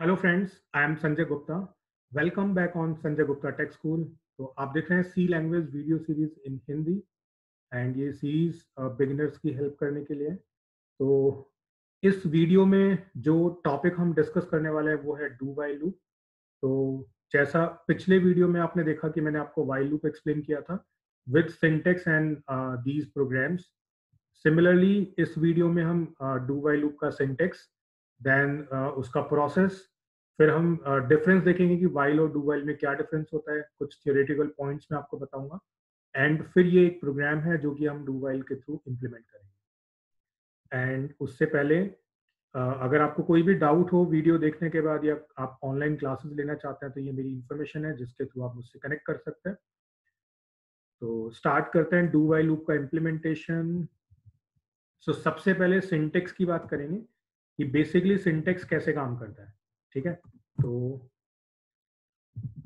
Hello friends, I am Sanjay Gupta. Welcome back on Sanjay Gupta tech school. तो आप देख रहे हैं C language video series in Hindi, and ये सीरीज बिगिनर्स की हेल्प करने के लिए। तो इस वीडियो में जो टॉपिक हम डिस्कस करने वाले हैं वो है डू वाइल लूप। तो जैसा पिछले वीडियो में आपने देखा कि मैंने आपको वाइल लूप एक्सप्लेन किया था with syntax and these programs. Similarly इस वीडियो में हम डू वाइल लूप का सिंटेक्स, देन उसका प्रोसेस, फिर हम डिफरेंस देखेंगे कि वाइल और डू वाइल में क्या डिफरेंस होता है। कुछ थियोरेटिकल पॉइंट्स मैं आपको बताऊंगा, एंड फिर ये एक प्रोग्राम है जो कि हम डू वाइल के थ्रू इम्प्लीमेंट करेंगे। एंड उससे पहले अगर आपको कोई भी डाउट हो वीडियो देखने के बाद, या आप ऑनलाइन क्लासेस लेना चाहते हैं, तो ये मेरी इन्फॉर्मेशन है जिसके थ्रू आप मुझसे कनेक्ट कर सकते हैं। तो स्टार्ट करते हैं डू वाइल लूप का इम्प्लीमेंटेशन। सो सबसे पहले सिंटेक्स की बात करेंगे कि बेसिकली सिंटेक्स कैसे काम करता है, ठीक है। तो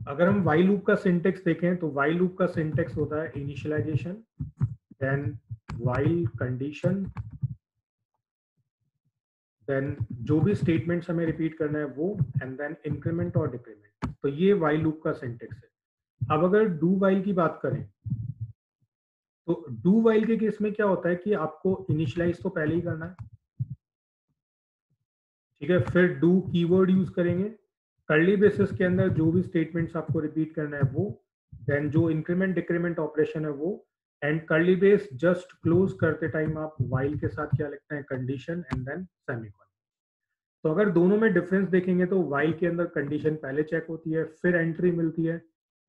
अगर हम वाइल लूप का सिंटेक्स देखें तो वाइल लूप का सिंटेक्स होता है initialisation, then while condition, then जो भी स्टेटमेंट्स हमें रिपीट करना है वो, एंड देन इंक्रीमेंट और डिक्रीमेंट। तो ये वाइल लूप का सिंटेक्स है। अब अगर डू वाइल की बात करें तो डू वाइल के केस में क्या होता है कि आपको इनिशियलाइज तो पहले ही करना है, ठीक है। फिर डू कीवर्ड यूज करेंगे, कर्ली बेसिस के अंदर जो भी स्टेटमेंट्स आपको रिपीट करना है वो, देन जो इंक्रीमेंट डिक्रीमेंट ऑपरेशन है वो, and curly base just close करते टाइम आप वाइल के साथ क्या लिखते हैं, कंडीशन, एंड देन सेमीकोलन। तो अगर दोनों में डिफरेंस देखेंगे तो वाइल के अंदर कंडीशन पहले चेक होती है फिर एंट्री मिलती है,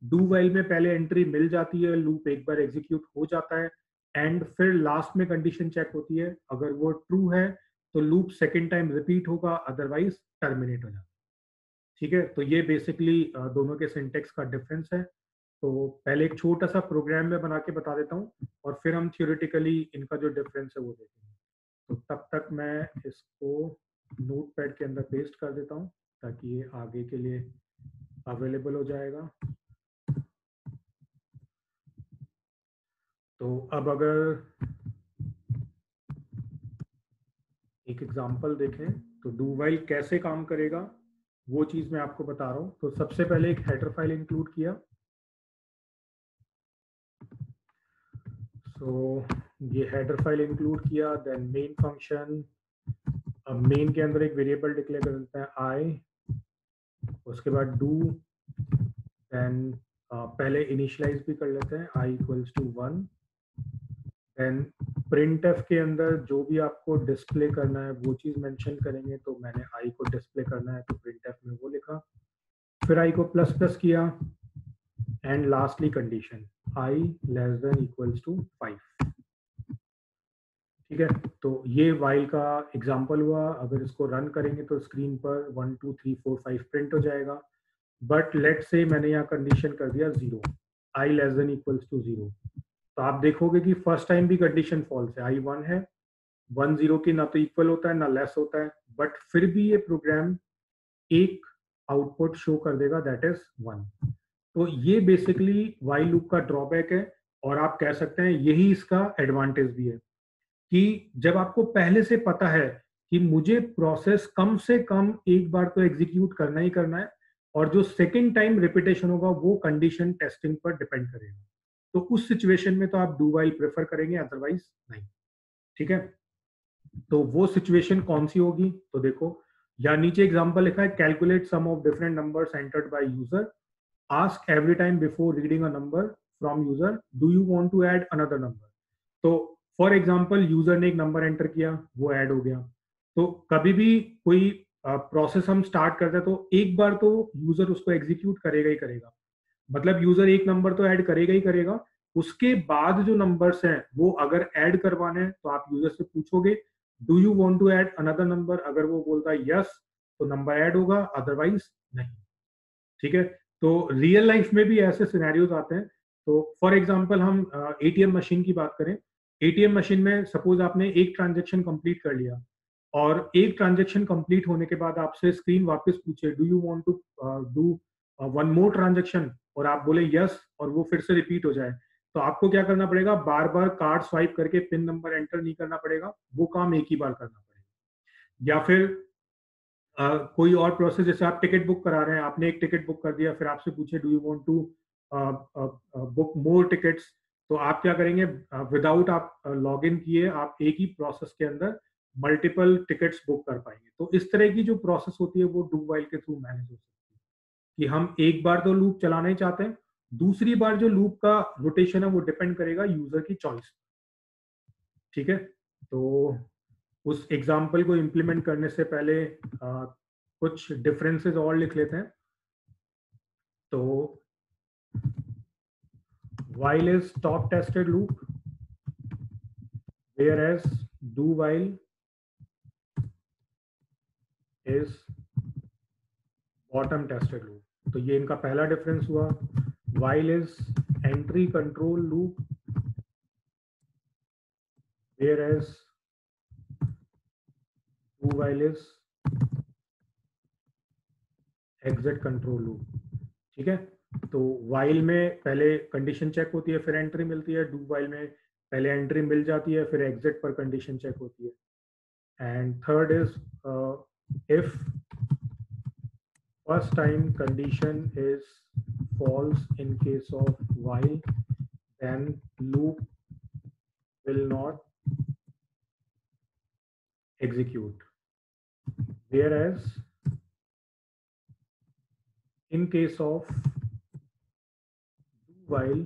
डू वाइल में पहले एंट्री मिल जाती है, लूप एक बार एग्जीक्यूट हो जाता है, एंड फिर लास्ट में कंडीशन चेक होती है। अगर वो ट्रू है तो लूप सेकेंड टाइम रिपीट होगा, अदरवाइज टर्मिनेट हो जाएगा, ठीक है। तो ये बेसिकली दोनों के सिंटेक्स का डिफरेंस है। तो पहले एक छोटा सा प्रोग्राम में बना के बता देता हूँ और फिर हम थियोरेटिकली इनका जो डिफरेंस है वो देखेंगे। तो तब तक मैं इसको नोटपैड के अंदर पेस्ट कर देता हूँ ताकि ये आगे के लिए अवेलेबल हो जाएगा। तो अब अगर एक एग्जांपल देखें तो डू वाइल कैसे काम करेगा वो चीज मैं आपको बता रहा हूं। तो सबसे पहले एक हेडर फाइल इंक्लूड किया। सो ये हेडर फाइल इंक्लूड किया, देन मेन फंक्शन। अब मेन के अंदर एक वेरिएबल डिक्लेयर कर देते हैं आई, उसके बाद डू, देन पहले इनिशियलाइज भी कर लेते हैं आई इक्वल्स टू 1, देन printf के अंदर जो भी आपको डिस्प्ले करना है वो चीज़ मेंशन करेंगे। तो मैंने i को डिस्प्ले करना है तो printf में वो लिखा, फिर i को प्लस प्लस किया, and lastly condition i less than equals to 5, ठीक है। तो ये वाइल का एग्जांपल हुआ। अगर इसको रन करेंगे तो स्क्रीन पर 1 2 3 4 5 प्रिंट हो जाएगा, बट लेट से मैंने यहाँ कंडीशन कर दिया 0, i less than equals to 0। तो आप देखोगे कि फर्स्ट टाइम भी कंडीशन फॉल्स है, आई 1 है, 1 0 के ना तो इक्वल होता है ना लेस होता है, बट फिर भी ये प्रोग्राम एक आउटपुट शो कर देगा, दैट इज 1। तो ये बेसिकली वाइल लूप का ड्रॉबैक है, और आप कह सकते हैं यही इसका एडवांटेज भी है कि जब आपको पहले से पता है कि मुझे प्रोसेस कम से कम एक बार तो एग्जीक्यूट करना ही करना है, और जो सेकेंड टाइम रिपीटेशन होगा वो कंडीशन टेस्टिंग पर डिपेंड करेगा, तो उस सिचुएशन में तो आप डू वाइल प्रेफर करेंगे, अदरवाइज नहीं, ठीक है। तो वो सिचुएशन कौन सी होगी, तो देखो यहाँ नीचे एग्जांपल लिखा है, calculate sum of different numbers entered by user, ask every time before reading a number from user, do you want to add another number. तो फॉर एग्जाम्पल यूजर ने एक नंबर एंटर किया, वो ऐड हो गया। तो कभी भी कोई प्रोसेस हम स्टार्ट करते हैं तो एक बार तो यूजर उसको एग्जीक्यूट करेगा ही करेगा, मतलब यूजर एक नंबर तो ऐड करेगा ही करेगा। उसके बाद जो नंबर्स हैं वो अगर ऐड करवाने हैं तो आप यूजर से पूछोगे do you want to add another number, अगर वो बोलता है यस तो नंबर ऐड होगा, अदरवाइज नहीं, ठीक है। तो रियल लाइफ में भी ऐसे सिनेरियोज आते हैं। तो फॉर एग्जांपल हम एटीएम मशीन की बात करें, एटीएम मशीन में सपोज आपने एक ट्रांजेक्शन कंप्लीट कर लिया, और एक ट्रांजेक्शन कंप्लीट होने के बाद आपसे स्क्रीन वापस पूछे do you want to do one more transaction, और आप बोले यस, और वो फिर से रिपीट हो जाए, तो आपको क्या करना पड़ेगा, बार बार कार्ड स्वाइप करके पिन नंबर एंटर नहीं करना पड़ेगा, वो काम एक ही बार करना पड़ेगा। या फिर कोई और प्रोसेस, जैसे आप टिकट बुक करा रहे हैं, आपने एक टिकट बुक कर दिया, फिर आपसे पूछे do you want to book more tickets, तो आप क्या करेंगे, विदाउट आप लॉग इन किए आप एक ही प्रोसेस के अंदर मल्टीपल टिकट्स बुक कर पाएंगे। तो इस तरह की जो प्रोसेस होती है वो डू व्हाइल के थ्रू मैनेज हो सकती है कि हम एक बार तो लूप चलाना ही चाहते हैं, दूसरी बार जो लूप का रोटेशन है वो डिपेंड करेगा यूजर की चॉइस। ठीक है, तो उस एग्जाम्पल को इम्प्लीमेंट करने से पहले कुछ डिफरेंसेस और लिख लेते हैं। तो while is top tested loop, whereas do while is bottom tested loop। तो ये इनका पहला डिफरेंस हुआ। while is entry control loop, whereas do while is exit control loop। ठीक है, तो वाइल में पहले कंडीशन चेक होती है फिर एंट्री मिलती है, डू वाइल में पहले एंट्री मिल जाती है फिर एग्जिट पर कंडीशन चेक होती है। And third is if first time condition is false in case of while then loop will not execute, whereas in case of while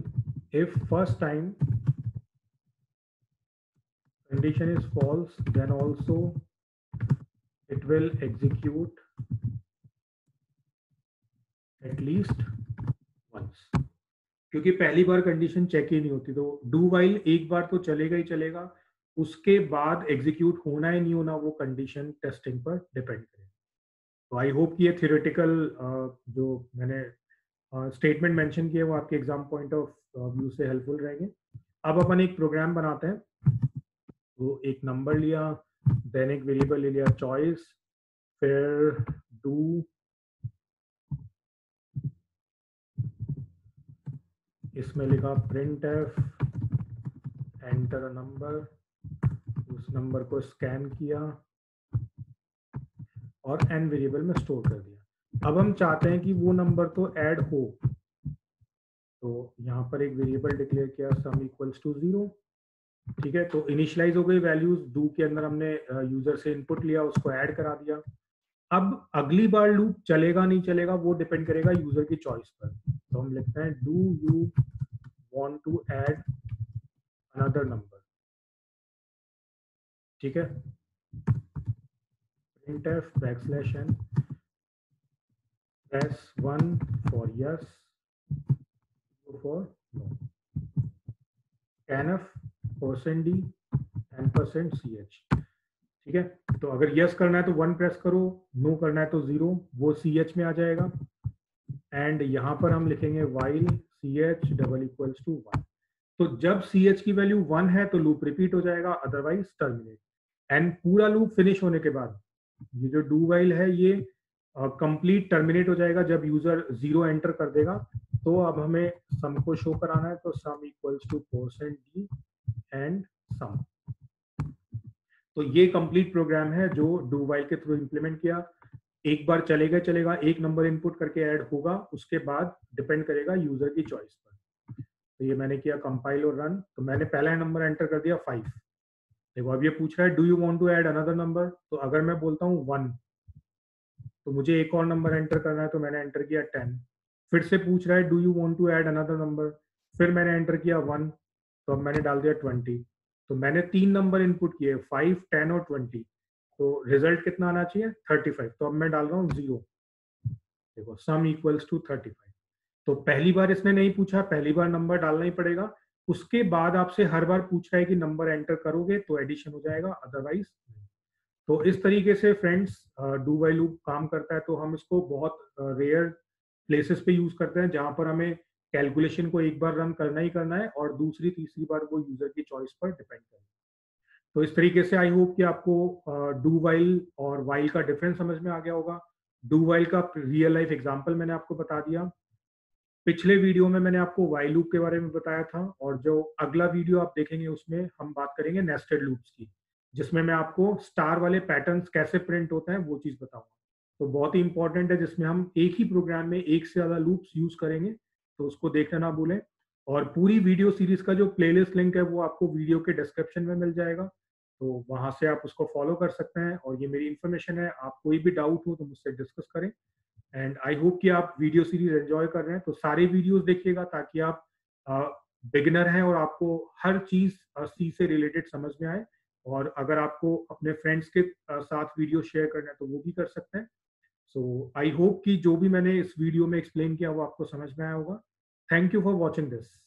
if first time condition is false then also it will execute at least once, क्योंकि पहली बार condition check ही नहीं होती। तो do while एक बार तो चलेगा ही चलेगा, उसके बाद एग्जीक्यूट होना ही नहीं होना वो कंडीशन टेस्टिंग पर डिपेंड करेगा। तो आई होप कि ये थियोरेटिकल जो मैंने स्टेटमेंट मेंशन किए वो आपके एग्जाम पॉइंट ऑफ व्यू से हेल्पफुल रहेंगे। अब अपन एक प्रोग्राम बनाते हैं। तो एक नंबर लिया, देन एक वेरिएबल ले लिया चॉइस, फिर डू, इसमें लिखा printf, एंटर अ नंबर, उस नंबर को स्कैन किया और n वेरिएबल में स्टोर कर दिया। अब हम चाहते हैं कि वो नंबर तो ऐड हो, तो यहाँ पर एक वेरिएबल डिक्लेयर किया सम इक्वल्स टू 0। ठीक है, तो इनिशियलाइज हो गई वैल्यूज, डू के अंदर हमने यूजर से इनपुट लिया उसको ऐड करा दिया। अब अगली बार लूप चलेगा नहीं चलेगा वो डिपेंड करेगा यूजर की चॉइस पर। तो हम लिखते हैं do you want to add another number, ठीक है, printf backslash n, press 1 for yes, 2 for no, scanf % d and % ch। ठीक है, तो अगर yes करना है तो 1 प्रेस करो, no करना है तो 0, वो ch में आ जाएगा। एंड यहाँ पर हम लिखेंगे while ch double equals to 1, तो जब ch की वैल्यू 1 है तो लूप रिपीट हो जाएगा, अदरवाइज टर्मिनेट। एंड पूरा लूप फिनिश होने के बाद ये जो डू वाइल है ये कंप्लीट टर्मिनेट हो जाएगा जब यूजर 0 एंटर कर देगा। तो अब हमें सम को शो कराना है, तो sum equals to % d and sum. तो ये कंप्लीट प्रोग्राम है जो डू वाइल के थ्रू इंप्लीमेंट किया। एक बार चलेगा चलेगा, एक नंबर इनपुट करके ऐड होगा, उसके बाद डिपेंड करेगा यूजर की चॉइस पर। तो ये मैंने किया कंपाइल और रन, तो मैंने पहला नंबर एंटर कर दिया 5। देखो अब ये पूछ रहा है do you want to add another number, तो अगर मैं बोलता हूँ 1 तो मुझे एक और नंबर एंटर करना है, तो मैंने एंटर किया 10। फिर से पूछ रहा है do you want to add another number, फिर मैंने एंटर किया 1, तो अब मैंने डाल दिया 20। तो मैंने 3 नंबर इनपुट किए 5, 10 और 20, तो रिजल्ट कितना आना चाहिए 35। तो अब मैं डाल रहा हूँ 0, देखो सम इक्वल्स टू 35। तो पहली बार इसने नहीं पूछा, पहली बार नंबर डालना ही पड़ेगा, उसके बाद आपसे हर बार पूछ रहा है कि नंबर एंटर करोगे तो एडिशन हो जाएगा, अदरवाइज। तो इस तरीके से फ्रेंड्स डू वाइल लूप काम करता है। तो हम इसको बहुत रेयर प्लेसेस पे यूज करते हैं जहां पर हमें कैलकुलेशन को एक बार रन करना ही करना है और दूसरी तीसरी बार वो यूजर की चॉइस पर डिपेंड करेगा। तो इस तरीके से आई होप कि आपको डू वाइल और वाइल का डिफरेंस समझ में आ गया होगा। डू वाइल का रियल लाइफ एग्जाम्पल मैंने आपको बता दिया। पिछले वीडियो में मैंने आपको वाइल लूप के बारे में बताया था, और जो अगला वीडियो आप देखेंगे उसमें हम बात करेंगे नेस्टेड लूप्स की, जिसमें मैं आपको स्टार वाले पैटर्न्स कैसे प्रिंट होते हैं वो चीज़ बताऊंगा। तो बहुत ही इंपॉर्टेंट है, जिसमें हम एक ही प्रोग्राम में एक से ज्यादा लूप्स यूज करेंगे, तो उसको देखना ना भूलें। और पूरी वीडियो सीरीज का जो प्लेलिस्ट लिंक है वो आपको वीडियो के डिस्क्रिप्शन में मिल जाएगा, तो वहां से आप उसको फॉलो कर सकते हैं। और ये मेरी इन्फॉर्मेशन है, आप कोई भी डाउट हो तो मुझसे डिस्कस करें। एंड आई होप कि आप वीडियो सीरीज एंजॉय कर रहे हैं, तो सारे वीडियोस देखिएगा ताकि आप बिगिनर हैं और आपको हर चीज सी से रिलेटेड समझ में आए। और अगर आपको अपने फ्रेंड्स के साथ वीडियो शेयर करना है तो वो भी कर सकते हैं। सो आई होप कि जो भी मैंने इस वीडियो में एक्सप्लेन किया वो आपको समझ में आया होगा। Thank you for watching this.